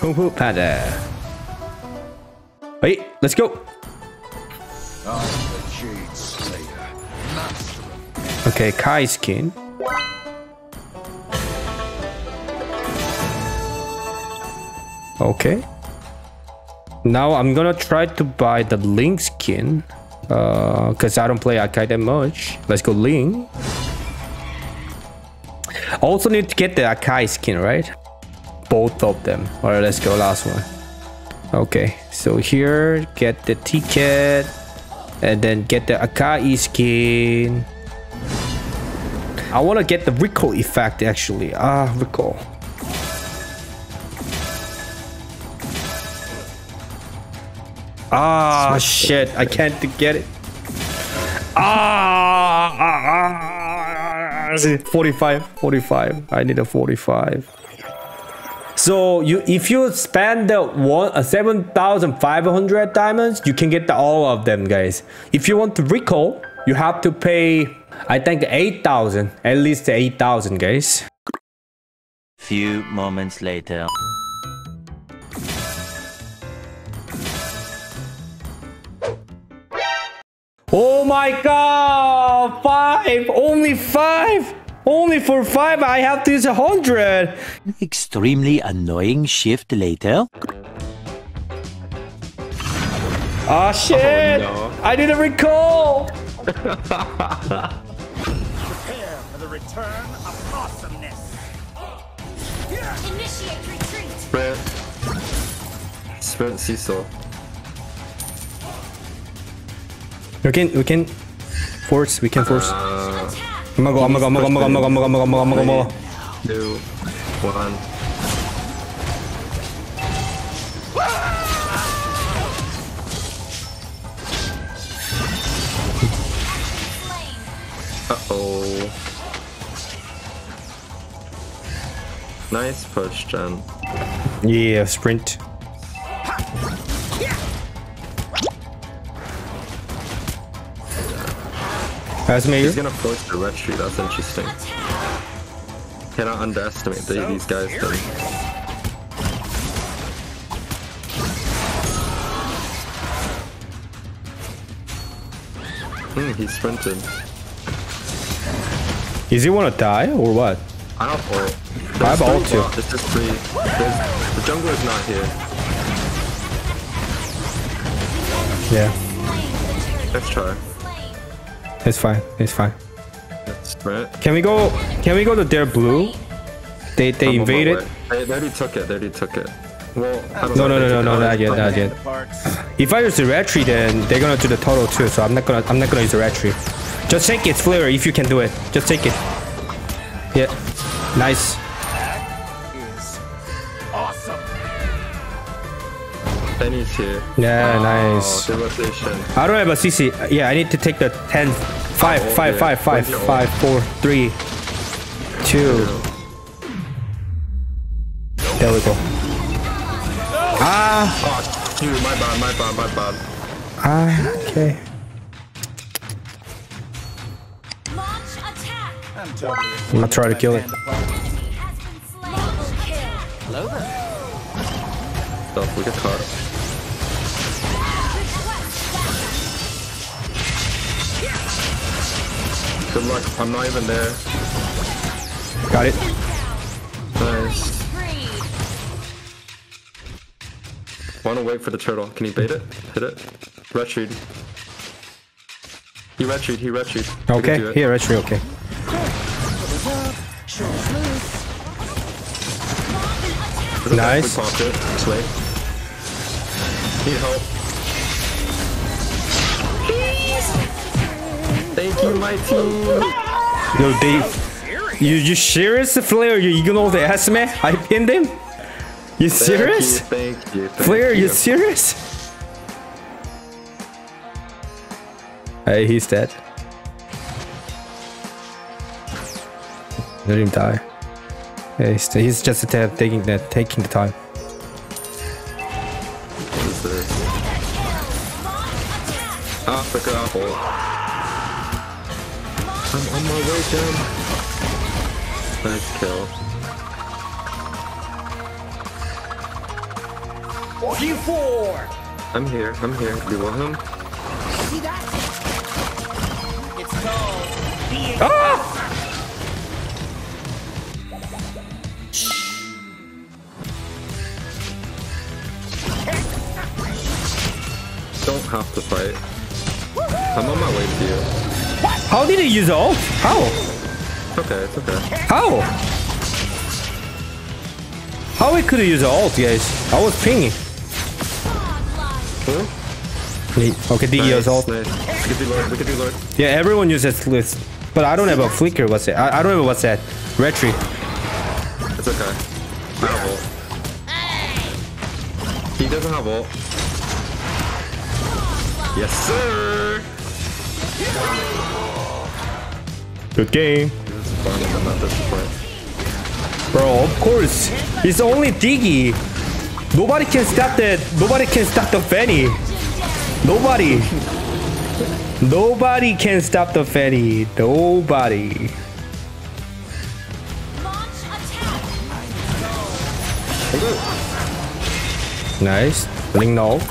Kung Fu Panda. Hey, let's go. Okay, Kai skin. Okay. Now I'm gonna try to buy the Ling skin. Because I don't play Akai that much. Let's go Ling. Also need to get the Akai skin, right? Both of them. Alright, let's go last one. Okay, so here, get the ticket. And then get the Akai skin. I want to get the recall effect actually. Recall. Shit, I can't get it. 45. I need a 45. So if you spend the 7,500 diamonds, you can get the, all of them, guys. If you want to recall, you have to pay, I think, 8,000. At least 8,000, guys. Few moments later. Oh my god, 5! Only 5! Only for 5 I have to use 100! Extremely annoying shift later. Ah shit! Oh, no. I didn't recall! Prepare for the return of awesomeness! Initiate retreat! Spread seesaw. We can force. I'm gonna go. 3, 2, 1. Uh-oh. Nice push, Jen. Yeah, sprint. He's gonna force the retreat, that's interesting. Cannot underestimate these guys though. He sprinted. Is he wanna die or what? I have ult. I have ult too. It's just free. The jungle is not here. Yeah. Let's try. It's fine. Can we go to their blue? They invaded. They already took it. Well, no, not yet. If I use the retreat, then they're gonna do the total too. So I'm not gonna use the retreat. Just take it, Flare, if you can do it. Just take it. Yeah, nice. That is awesome. Fanny's here. Yeah, nice. I don't have a CC. Yeah, I need to take the 10. 5, 4, 3, 2. There we go. Dude, my bad. Okay. Launch attack. I'm gonna try to kill it. Don't look at her. Good luck, I'm not even there. Got it. Nice. Wanna wait for the turtle. Can you bait it? Hit it. Retreat. He retreat. Okay, here, retreat, okay. Nice. We popped it. It's late. Need help. Thank you, my team. Yo, you serious, Flare? You ignore the ass, man? I pinned him? You serious? Thank you. Flare, you serious? Hey, he's dead. Let him die. Hey, he's just taking the time. What is this? Africa. I'm on my way down. Nice kill. What are you for? I'm here. Do you want him? See that? It's called being. Ah! Don't have to fight. I'm on my way to you. What? How did he use ult? How? Okay, it's okay. How? How we could use ult, guys? I was pinging. Huh? Okay, Diggy nice, ult. Nice. We can do Lord. Yeah, everyone uses list. But I don't have a flicker, what's it? I don't have a what's that? Retry. It's okay. I have ult. He doesn't have ult. Yes, sir! Good game. I'm not disappointed. Bro, of course. It's only Diggy. Nobody can stop that. Nobody can stop the Fanny. Nobody. Nobody can stop the Fanny. Nobody. Nice. Ling now. Yeah,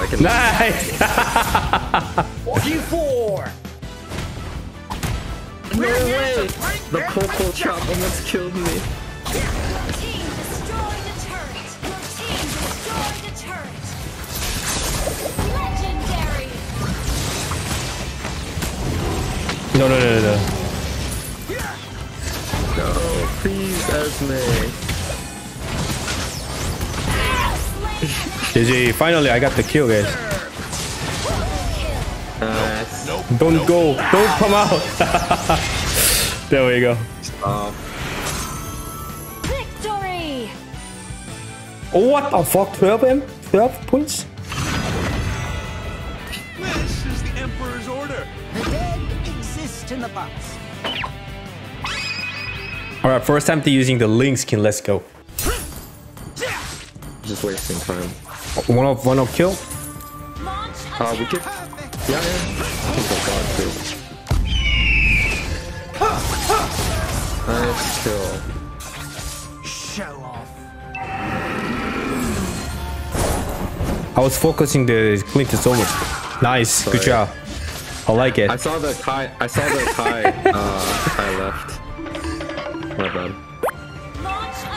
I can. Nice! What are you for? No way! The Coco Chop almost killed me. Your team destroyed the turret! Your team destroyed the turret! Legendary! No. No, please, Esme. GG, finally I got the kill, guys. Nope. Don't go, don't come out. There we go. Victory. What the fuck? 12 points? This is the Emperor's order. The dead exist in the box. Alright, first time to using the Ling skin, let's go. Just wasting time. One up kill? We can... Yeah, I think I got it too. Nice kill. Show off. I was focusing the Clint is over. Nice, sorry. Good job. I like it. I saw the Akai. I left. My bad.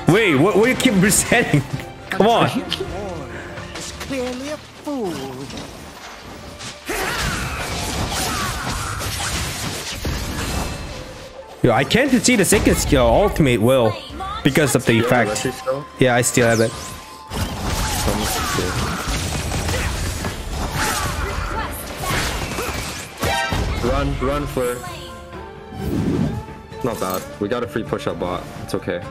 Wait, what do you keep resetting? Come on! It's clearly a fool. Yo, I can't see the second skill ultimate will because of the effect. Yeah, I still have it. Run, Fleur. Not bad. We got a free push-up bot. It's okay.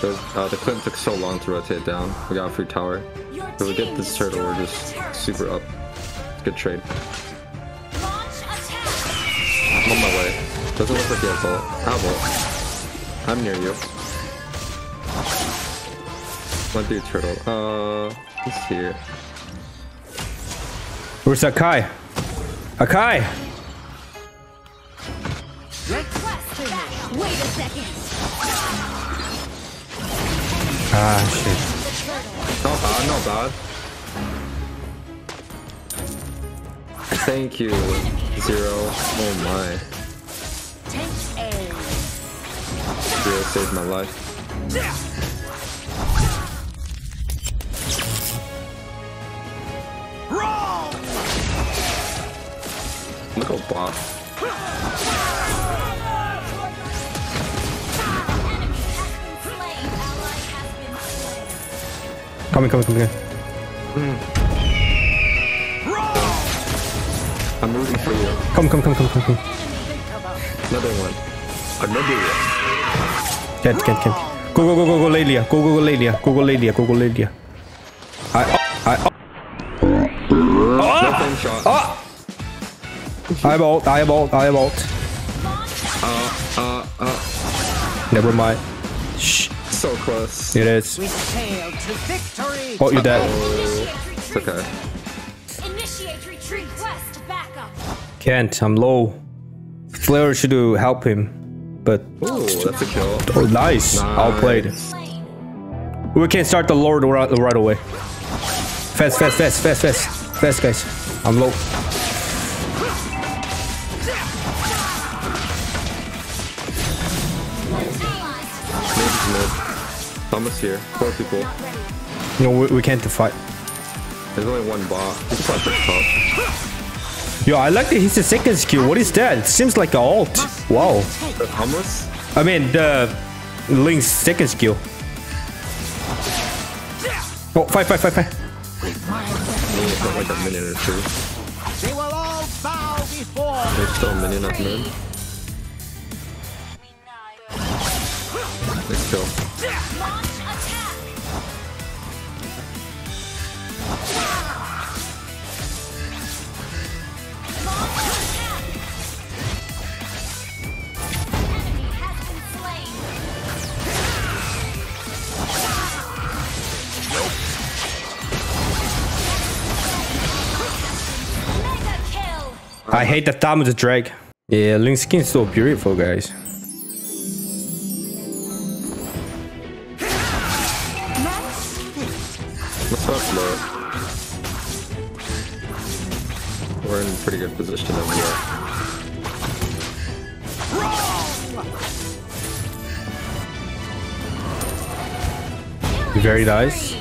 The Clint took so long to rotate down. We got a free tower. If we get this turtle, we're just super up. Good trade. I'm on my way. Doesn't look like you have ult. I have ult. I'm near you. One dude turtle. He's here. Where's Akai? Akai! Wait a second. Ah, shit. Not bad. Thank you, Zero. Oh my. Zero saved my life. I'm gonna go bot. Coming. I'm rooting for you. Come. Another one. Can't. Go Lelia. I have ult. Never mind. Shh. So close. It is. We sail to victory. Oh, you're dead. It's okay. Initiate retreat. Quest backup. Can't. I'm low. Flare should help him, but. Ooh, that's a kill. Oh, nice. Outplayed. We can't start the Lord right away. Fast, guys. I'm low. Thomas here. Four people. No, we can't fight. There's only one bot. It's like top. Yo, I like that he's the second skill. What is that? It seems like an ult. Wow. The Thomas? I mean, the Link's second skill. Oh, fight. Got like a minion or two. They will all bow before. There's still a minion up there. Let's go. I hate the time of the drag. Yeah, Ling's skin is so beautiful, guys. What's up, bro? We're in pretty good position over here. Very nice.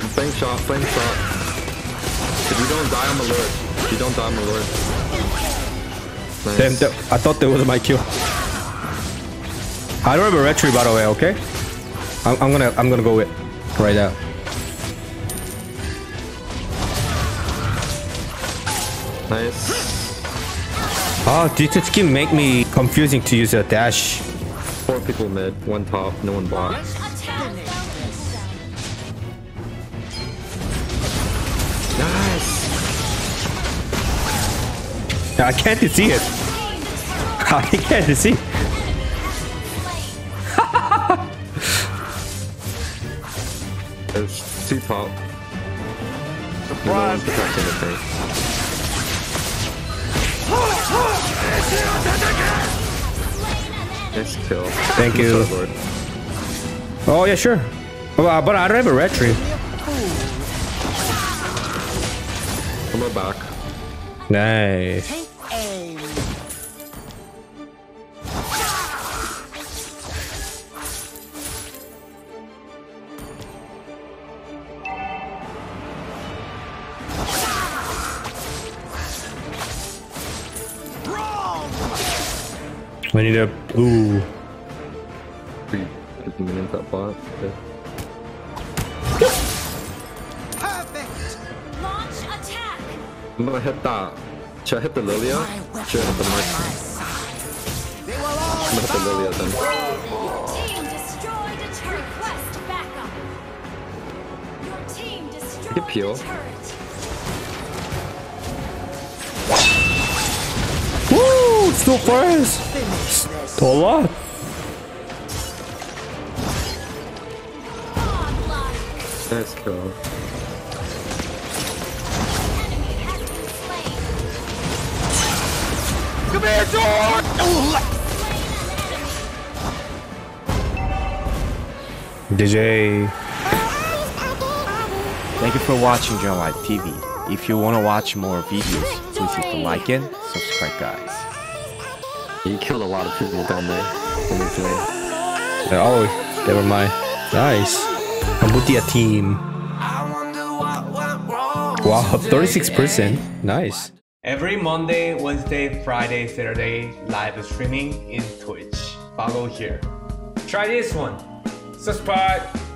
Flame shot. If you don't die, I'm alert. If you don't die, I'm alert. Nice. Damn, I thought that was my kill. I don't have a retry, by the way. Okay, I'm gonna go with right now. Nice. Oh, this skin make me confusing to use a dash. Four people mid, one top, no one bot. I can't see it. I can't see. It's too top. Surprise! Nice kill. Thank you. Oh yeah, sure. But I don't have a retry. Come on back. Nice. I need a blue. Perfect. Launch attack. I'm gonna hit that. Should I hit the Lelia? Should I hit the Mark? I'm gonna hit the Lelia then. Your team destroyed a turret. Request backup. Your team destroyed a turret. Woo! Still fires! A lot! Let's go. Come here, George! DJ. Thank you for watching Gosu General TV. If you want to watch more videos, please hit the like and subscribe, guys. You killed a lot of people down there. Oh, never mind. Nice. I'm with your team. Wow, 36%. Nice. Every Monday, Wednesday, Friday, Saturday, live streaming in Twitch. Follow here. Try this one. Subscribe.